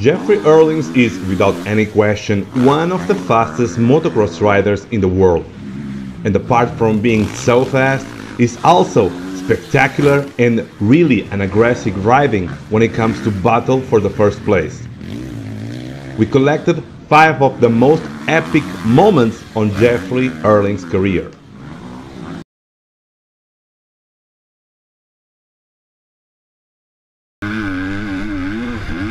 Jeffrey Herlings is, without any question, one of the fastest motocross riders in the world. And apart from being so fast, he's also spectacular and really an aggressive driving when it comes to battle for the first place. We collected 5 of the most epic moments on Jeffrey Herlings' career.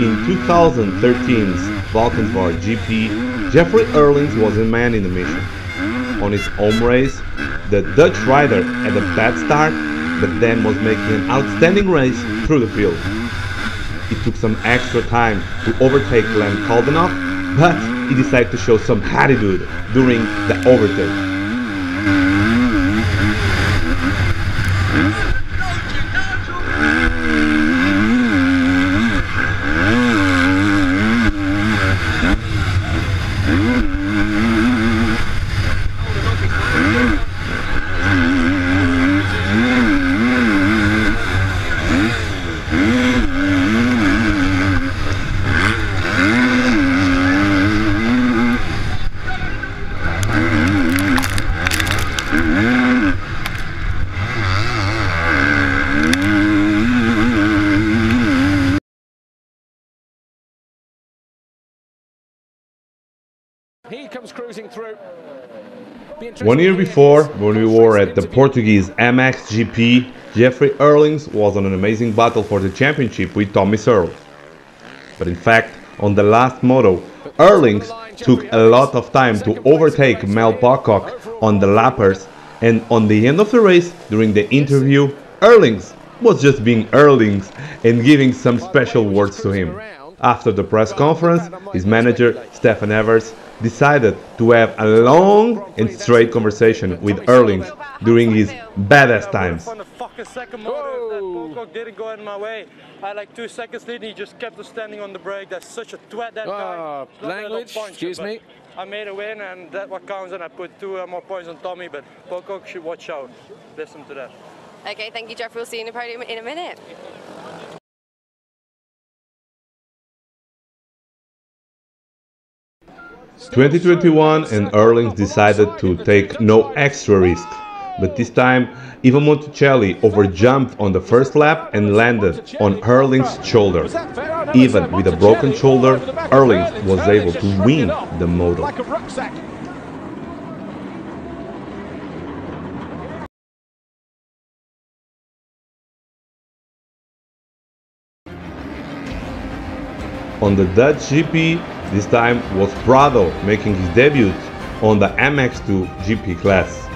In 2013's Valkenburg GP, Jeffrey Herlings was a man in the mission. On his home race, the Dutch rider had a bad start, but then was making an outstanding race through the field. It took some extra time to overtake Glenn Kalbenov, but he decided to show some attitude during the overtake. One year before, when we were at the Portuguese MXGP, Jeffrey Herlings was on an amazing battle for the championship with Tommy Searle. But in fact, on the last moto, Herlings took a lot of time to overtake Mel Pocock on the lappers, and on the end of the race, during the interview, Herlings was just being Herlings and giving some special words to him. After the press conference, his manager, Stefan Everts, decided to have a long and straight conversation with Herlings during his badass times. Pocock didn't go in my way. I had like 2 seconds lead and he just kept standing on the brake. That's such a twat, that guy. Language, excuse me. I made a win and that's what counts, and I put 2 more points on Tommy, but Pocock should watch out. Listen to that. Okay, thank you, Jeff. We'll see you in the podium in a minute. In 2021, and Herlings decided to take no extra risk, but this time Evan Monticelli overjumped on the first lap and landed on Herlings' shoulder. Even with a broken shoulder, Herlings was able to win the moto. On the Dutch GP, this time was Prado making his debut on the MX2 GP class.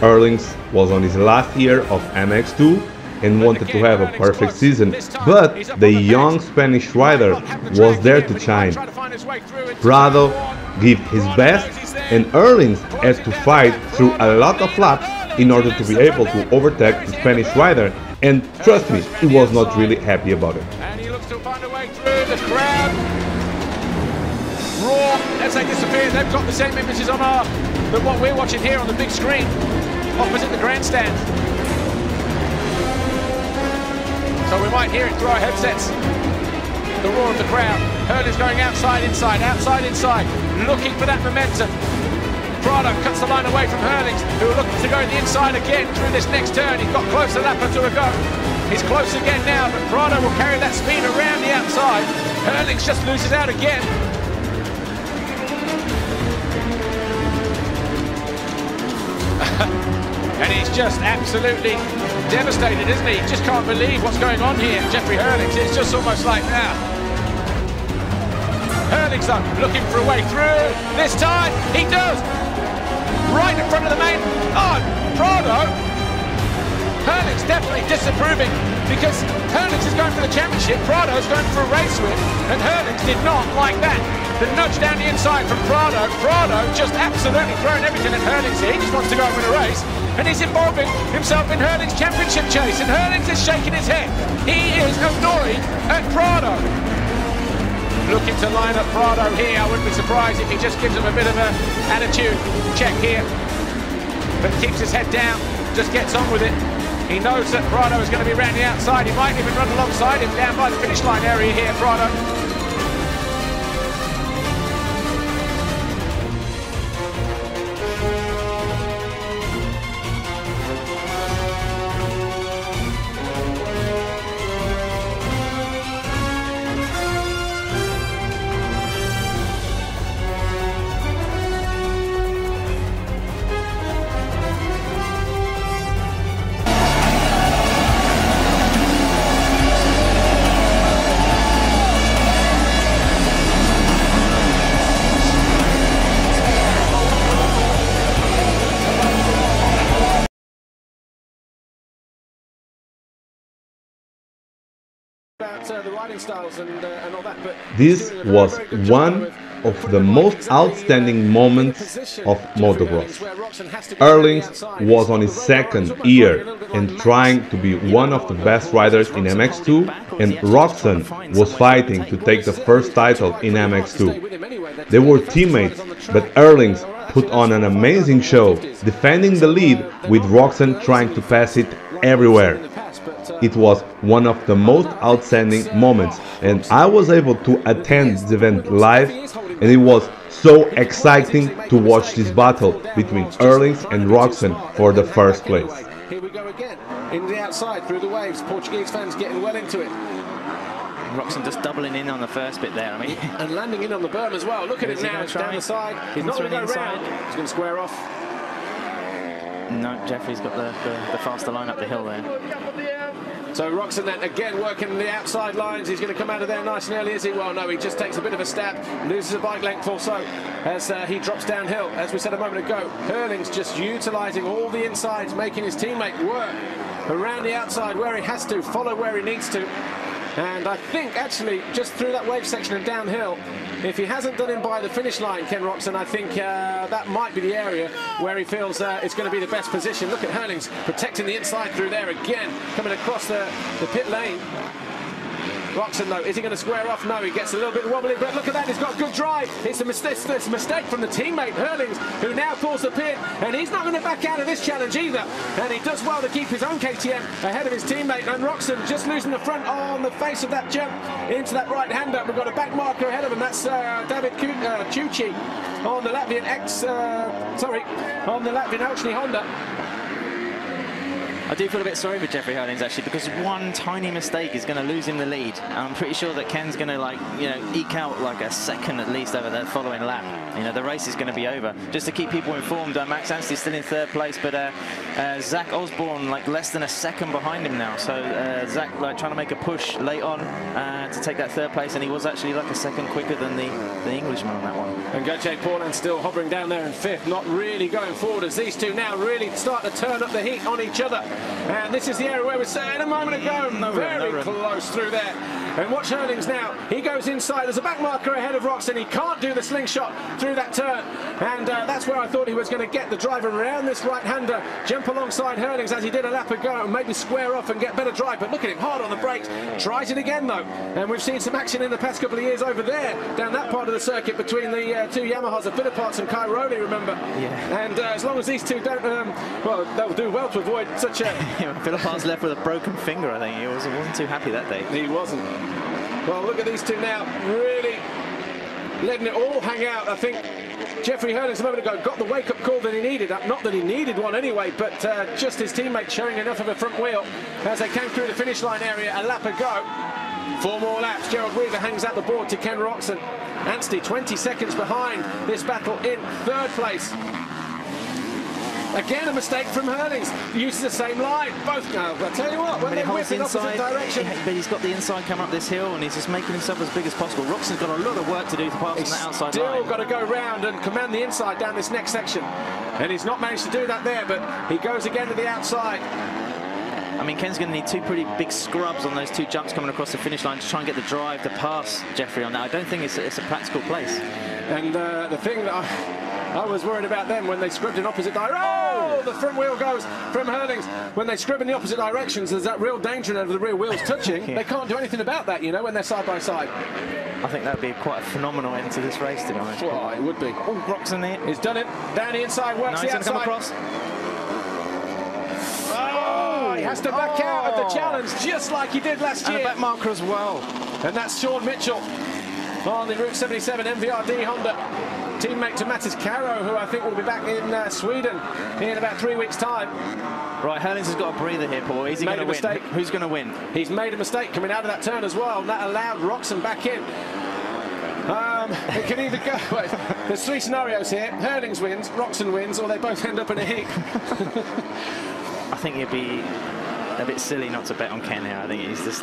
Herlings was on his last year of MX2 and wanted to have a perfect season, but the young Spanish rider was there to shine. Prado gave his best and Herlings had to fight through a lot of laps in order to be able to overtake the Spanish rider, and trust me, he was not really happy about it. The crowd, raw, as they disappear, they've got the same images on our than what we're watching here on the big screen opposite the grandstand. So we might hear it through our headsets, the roar of the crowd. Herlings going outside, inside, looking for that momentum. Prado cuts the line away from Herlings, who are looking to go the inside again through this next turn. He got closer lap to a go. He's close again now, but Prado will carry that speed around the outside. Herlings just loses out again. And he's just absolutely devastated, isn't he? He just can't believe what's going on here. Jeffrey Herlings, it's just almost like now. Herlings though, looking for a way through. This time, he does. Right in front of the main. Oh, Prado. Herlings definitely disapproving, because Herlings is going for the championship, Prado is going for a race win, and Herlings did not like that. The nudge down the inside from Prado, Prado just absolutely throwing everything at Herlings here. He just wants to go and win a race, and he's involving himself in Herlings' championship chase, and Herlings is shaking his head. He is annoyed at Prado. Looking to line up Prado here. I wouldn't be surprised if he just gives him a bit of an attitude check here, but keeps his head down, just gets on with it. He knows that Prado is going to be round the outside. He might even run alongside him down by the finish line area here, Prado. This was one of the most outstanding moments of motocross. Herlings was on his second year and trying to be one of the best riders in MX2, and Roczen was fighting to take the first title in MX2. They were teammates, but Herlings put on an amazing show, defending the lead with Roczen trying to pass it everywhere. It was one of the most outstanding moments, and I was able to attend the event live, and it was so exciting to watch this battle between Herlings and Roczen for the first place. Here we go again, in the outside, through the waves, Portuguese fans getting well into it. Roczen just doubling in on the first bit there, I mean. And landing in on the berm as well, look at it now, it's down the side, he's not going to go round, he's going to square off. No, Jeffrey's got the faster line up the hill there. So Roczen then again working the outside lines, he's going to come out of there nice and early, is he? Well, no, he just takes a bit of a stab, loses a bike length or so as he drops downhill. As we said a moment ago, Herlings just utilising all the insides, making his teammate work around the outside where he has to, follow where he needs to. And I think actually just through that wave section and downhill, if he hasn't done him by the finish line, Ken Roczen, I think that might be the area where he feels it's going to be the best position. Look at Herlings protecting the inside through there again, coming across the pit lane. Roczen though, is he going to square off? No, he gets a little bit wobbly, but look at that, he's got a good drive. It's a mistake from the teammate, Herlings, who now calls the pit, and he's not going to back out of this challenge either. And he does well to keep his own KTM ahead of his teammate, and Roczen just losing the front on the face of that jump into that right-hander. We've got a back marker ahead of him, that's David Cucci on the Latvian Auchney Honda. I do feel a bit sorry for Jeffrey Herlings actually, because one tiny mistake is going to lose him the lead. And I'm pretty sure that Ken's going to, like, you know, eke out like a second at least over that following lap. You know, the race is going to be over. Just to keep people informed, Max Anstey's still in third place, but Zach Osborne like less than a second behind him now. So Zach like trying to make a push late on to take that third place, and he was actually like a second quicker than the Englishman on that one. And Gautier Portland still hovering down there in fifth, not really going forward as these two now really start to turn up the heat on each other. And this is the area where we said a moment ago, very close through there. And watch Herlings now, he goes inside, there's a back marker ahead of Roczen, he can't do the slingshot through that turn. And that's where I thought he was going to get the driver around this right-hander, jump alongside Herlings as he did a lap ago, and maybe square off and get better drive. But look at him, hard on the brakes, tries it again though. And we've seen some action in the past couple of years over there, down that part of the circuit between the two Yamahas, a bit apart, some Cairoli, remember? Yeah. And as long as these two don't, well, they'll do well to avoid such a... Philippart's left with a broken finger, I think. He wasn't too happy that day. He wasn't. Well, look at these two now, really letting it all hang out. I think Jeffrey Herlings a moment ago got the wake-up call that he needed. Not that he needed one anyway, but just his teammate showing enough of a front wheel as they came through the finish line area a lap ago. 4 more laps. Gerald Weaver hangs out the board to Ken Roczen. Anstey 20 seconds behind this battle in third place. Again, a mistake from Herlings. Uses the same line. Both now. But I tell you what, when they whip in opposite direction. But he's got the inside coming up this hill, and he's just making himself as big as possible. Roczen's got a lot of work to do to pass on that outside line. He's still got to go round and command the inside down this next section. And he's not managed to do that there, but he goes again to the outside. I mean, Ken's going to need two pretty big scrubs on those two jumps coming across the finish line to try and get the drive to pass Jeffrey on that. I don't think it's a practical place. And the thing that I was worried about them when they scribbed in opposite directions. Oh, the front wheel goes from Herlings. When they scrib in the opposite directions, there's that real danger of the rear wheels touching. Yeah. They can't do anything about that, you know, when they're side by side. I think that would be quite a phenomenal end to this race, to be honest. Well, it would be. Oh, Roczen there. He's done it. Down the inside, works the outside. Come across. Oh, he has to back out of the challenge, just like he did last year. And a back marker as well. And that's Sean Mitchell on the Route 77 MVRD Honda. Teammate to Mattis Caro, who I think will be back in Sweden in about 3 weeks' time. Right, Herlings has got a breather here, Paul. Is he going to win? Who's going to win? He's made a mistake coming out of that turn as well, and that allowed Roczen back in. It can either go... Wait, there's 3 scenarios here. Herlings wins, Roczen wins, or they both end up in a heap. I think it'd be a bit silly not to bet on Ken here. I think he's just...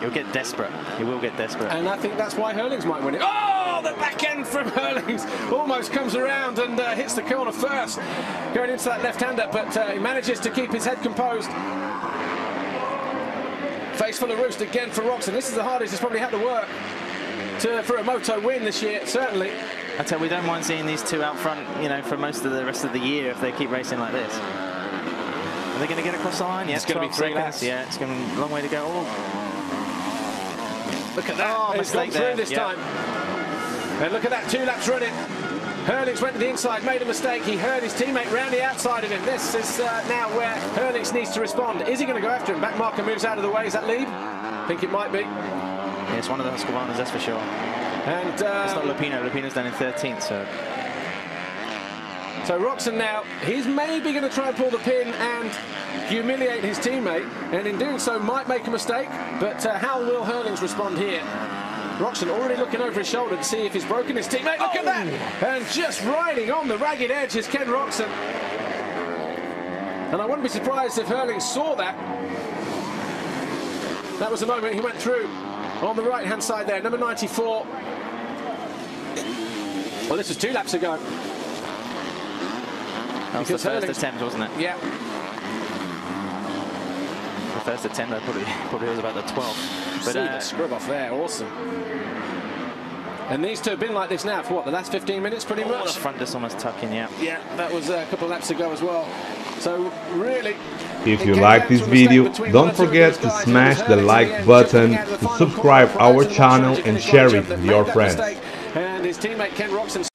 he'll get desperate. He will get desperate. And I think that's why Herlings might win it. Oh! The back end from Herlings almost comes around and hits the corner first, going into that left-hander, but he manages to keep his head composed. Face full of roost again for Roczen. This is the hardest he's probably had to work for a moto win this year, certainly. I tell you, we don't mind seeing these two out front, you know, for most of the rest of the year if they keep racing like this. Are they going to get across the line? Yeah, it's going to be 3 laps. Yeah, it's going a long way to go. Oh. Look at that. Oh, mistake there. This time. And look at that, 2 laps running. Herlings went to the inside, made a mistake. He heard his teammate round the outside of him. This is now where Herlings needs to respond. Is he going to go after him? Back marker moves out of the way. Is that lead? I think it might be. Yeah, it's one of the Husqvarnas, that's for sure. And it's not Lupino. Lupino's down in 13th, so... So Roczen now, he's maybe going to try and pull the pin and humiliate his teammate. And in doing so, might make a mistake. But how will Herlings respond here? Roczen already looking over his shoulder to see if he's broken his teammate. Look at that! And just riding on the ragged edge is Ken Roczen. And I wouldn't be surprised if Herlings saw that. That was the moment he went through on the right-hand side there, number 94. Well, this was 2 laps ago. That was the first attempt, wasn't it? Yeah. The first attempt, I probably was about the 12th. But, see the scrub off there, awesome. And these two have been like this now for what, the last 15 minutes pretty much? The front just almost tucking, yeah. Yeah, that was a couple of laps ago as well. So really... If you like this video, don't forget to smash the like button, to subscribe our channel and share it with your friends. And his teammate Ken Roczen